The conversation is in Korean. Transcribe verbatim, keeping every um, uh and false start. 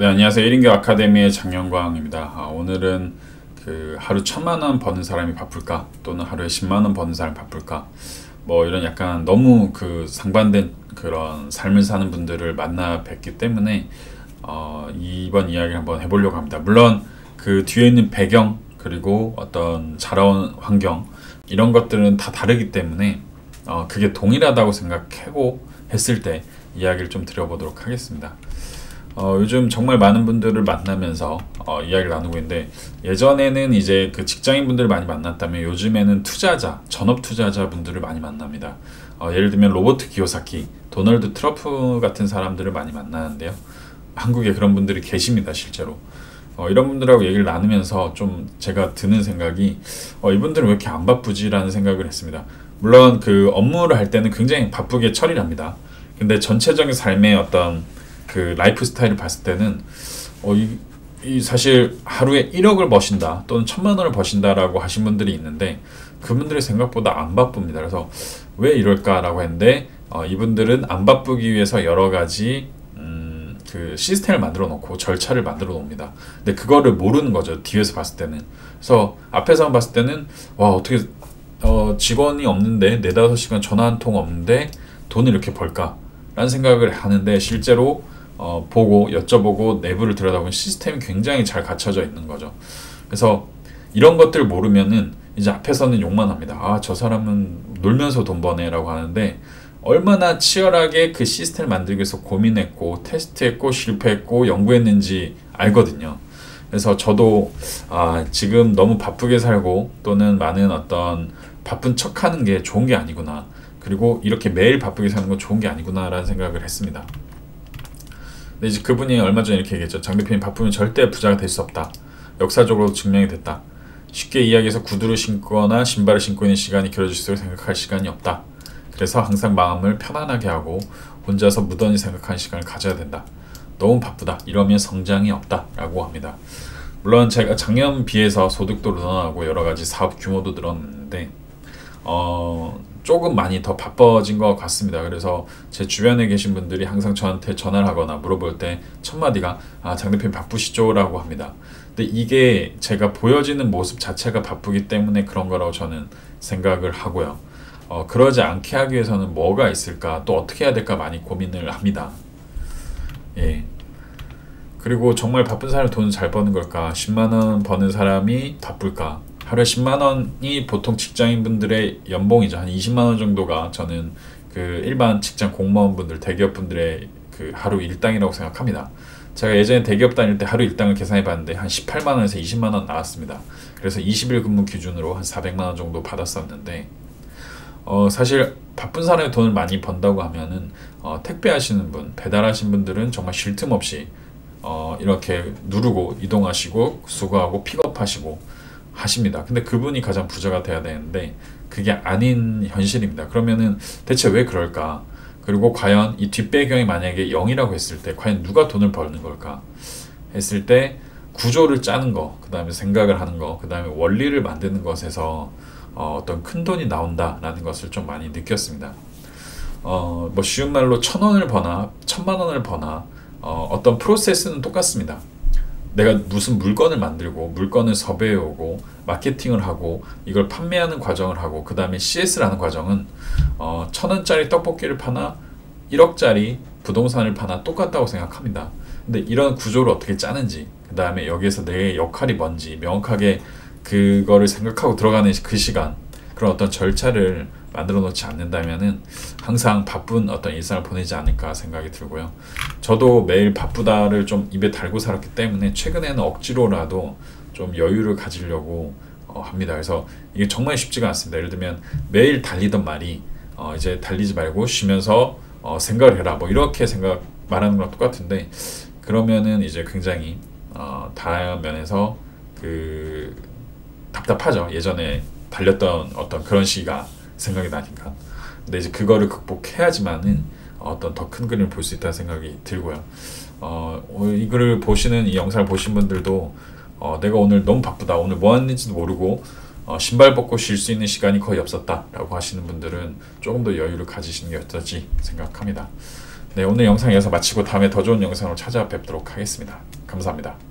네, 안녕하세요. 일 인격 아카데미의 장영광입니다. 아, 오늘은 그 하루 천만 원 버는 사람이 바쁠까? 또는 하루에 십만 원 버는 사람이 바쁠까? 뭐 이런 약간 너무 그 상반된 그런 삶을 사는 분들을 만나 뵙기 때문에 어, 이번 이야기를 한번 해보려고 합니다. 물론 그 뒤에 있는 배경 그리고 어떤 자라온 환경 이런 것들은 다 다르기 때문에 어, 그게 동일하다고 생각하고 했을 때 이야기를 좀 드려보도록 하겠습니다. 어, 요즘 정말 많은 분들을 만나면서 어, 이야기를 나누고 있는데, 예전에는 이제 그 직장인분들을 많이 만났다면 요즘에는 투자자, 전업투자자분들을 많이 만납니다. 어, 예를 들면 로버트 기요사키, 도널드 트러프 같은 사람들을 많이 만나는데요. 한국에 그런 분들이 계십니다, 실제로. 어, 이런 분들하고 얘기를 나누면서 좀 제가 드는 생각이 어, 이분들은 왜 이렇게 안 바쁘지? 라는 생각을 했습니다. 물론 그 업무를 할 때는 굉장히 바쁘게 처리를 합니다. 근데 전체적인 삶의 어떤 그 라이프 스타일을 봤을 때는 어, 이, 이 사실 하루에 일억을 버신다 또는 천만 원을 버신다 라고 하신 분들이 있는데, 그분들이 생각보다 안 바쁩니다. 그래서 왜 이럴까 라고 했는데, 어, 이분들은 안 바쁘기 위해서 여러가지 음, 그 시스템을 만들어 놓고 절차를 만들어 놓습니다. 근데 그거를 모르는 거죠, 뒤에서 봤을 때는. 그래서 앞에서 봤을 때는 와, 어떻게 어, 직원이 없는데 네다섯 시간 전화 한 통 없는데 돈을 이렇게 벌까 라는 생각을 하는데, 실제로 어, 보고 여쭤보고 내부를 들여다보면 시스템이 굉장히 잘 갖춰져 있는 거죠. 그래서 이런 것들 모르면은 이제 앞에서는 욕만 합니다. 아, 저 사람은 놀면서 돈 버네 라고 하는데, 얼마나 치열하게 그 시스템을 만들기 위해서 고민했고 테스트했고 실패했고 연구했는지 알거든요. 그래서 저도 아, 지금 너무 바쁘게 살고 또는 많은 어떤 바쁜 척하는 게 좋은 게 아니구나, 그리고 이렇게 매일 바쁘게 사는 건 좋은 게 아니구나 라는 생각을 했습니다. 근데 이제 그분이 얼마 전에 이렇게 얘기했죠. 장 대표님, 바쁘면 절대 부자가 될 수 없다. 역사적으로 증명이 됐다. 쉽게 이야기해서 구두를 신거나 신발을 신고 있는 시간이 길어질수록 생각할 시간이 없다. 그래서 항상 마음을 편안하게 하고 혼자서 무던히 생각하는 시간을 가져야 된다. 너무 바쁘다. 이러면 성장이 없다 라고 합니다. 물론 제가 작년 비해서 소득도 늘어나고 여러가지 사업 규모도 늘었는데 어... 조금 많이 더 바빠진 것 같습니다. 그래서 제 주변에 계신 분들이 항상 저한테 전화를 하거나 물어볼 때 첫마디가 아, 장 대표님 바쁘시죠? 라고 합니다. 근데 이게 제가 보여지는 모습 자체가 바쁘기 때문에 그런 거라고 저는 생각을 하고요. 어, 그러지 않게 하기 위해서는 뭐가 있을까, 또 어떻게 해야 될까 많이 고민을 합니다. 예. 그리고 정말 바쁜 사람이 돈을 잘 버는 걸까? 십만 원 버는 사람이 바쁠까? 하루에 십만 원이 보통 직장인분들의 연봉이죠. 한 이십만 원 정도가 저는 그 일반 직장 공무원분들, 대기업분들의 그 하루 일당이라고 생각합니다. 제가 예전에 대기업 다닐 때 하루 일당을 계산해 봤는데 한 십팔만 원에서 이십만 원 나왔습니다. 그래서 이십 일 근무 기준으로 한 사백만 원 정도 받았었는데, 어 사실 바쁜 사람이 돈을 많이 번다고 하면은 어 택배 하시는 분, 배달하신 분들은 정말 쉴 틈 없이 어 이렇게 누르고 이동하시고 수거하고 픽업하시고 하십니다. 근데 그분이 가장 부자가 돼야 되는데 그게 아닌 현실입니다. 그러면은 대체 왜 그럴까? 그리고 과연 이 뒷배경이 만약에 영이라고 했을 때 과연 누가 돈을 버는 걸까? 했을 때 구조를 짜는 거, 그 다음에 생각을 하는 거, 그 다음에 원리를 만드는 것에서 어, 어떤 큰 돈이 나온다라는 것을 좀 많이 느꼈습니다. 어, 뭐 쉬운 말로 천 원을 버나 천만 원을 버나 어, 어떤 프로세스는 똑같습니다. 내가 무슨 물건을 만들고 물건을 섭외해오고 마케팅을 하고 이걸 판매하는 과정을 하고 그 다음에 씨에스라는 과정은 어, 천 원짜리 떡볶이를 파나 일억짜리 부동산을 파나 똑같다고 생각합니다. 근데 이런 구조를 어떻게 짜는지, 그 다음에 여기에서 내 역할이 뭔지 명확하게 그거를 생각하고 들어가는 그 시간, 그런 어떤 절차를 만들어 놓지 않는다면은 항상 바쁜 어떤 일상을 보내지 않을까 생각이 들고요. 저도 매일 바쁘다를 좀 입에 달고 살았기 때문에 최근에는 억지로라도 좀 여유를 가지려고 어, 합니다. 그래서 이게 정말 쉽지가 않습니다. 예를 들면 매일 달리던 말이 어, 이제 달리지 말고 쉬면서 어, 생각을 해라, 뭐 이렇게 생각 말하는 거랑 똑같은데, 그러면은 이제 굉장히 어, 다양한 면에서 그 답답하죠. 예전에 달렸던 어떤 그런 시기가 생각이 나니까. 근데 이제 그거를 극복해야지만은 어떤 더 큰 그림을 볼 수 있다는 생각이 들고요. 어, 이 글을 보시는, 이 영상을 보신 분들도 어, 내가 오늘 너무 바쁘다, 오늘 뭐 하는지도 모르고 어, 신발 벗고 쉴 수 있는 시간이 거의 없었다 라고 하시는 분들은 조금 더 여유를 가지시는 게 어떨지 생각합니다. 네, 오늘 영상 이어서 마치고 다음에 더 좋은 영상으로 찾아뵙도록 하겠습니다. 감사합니다.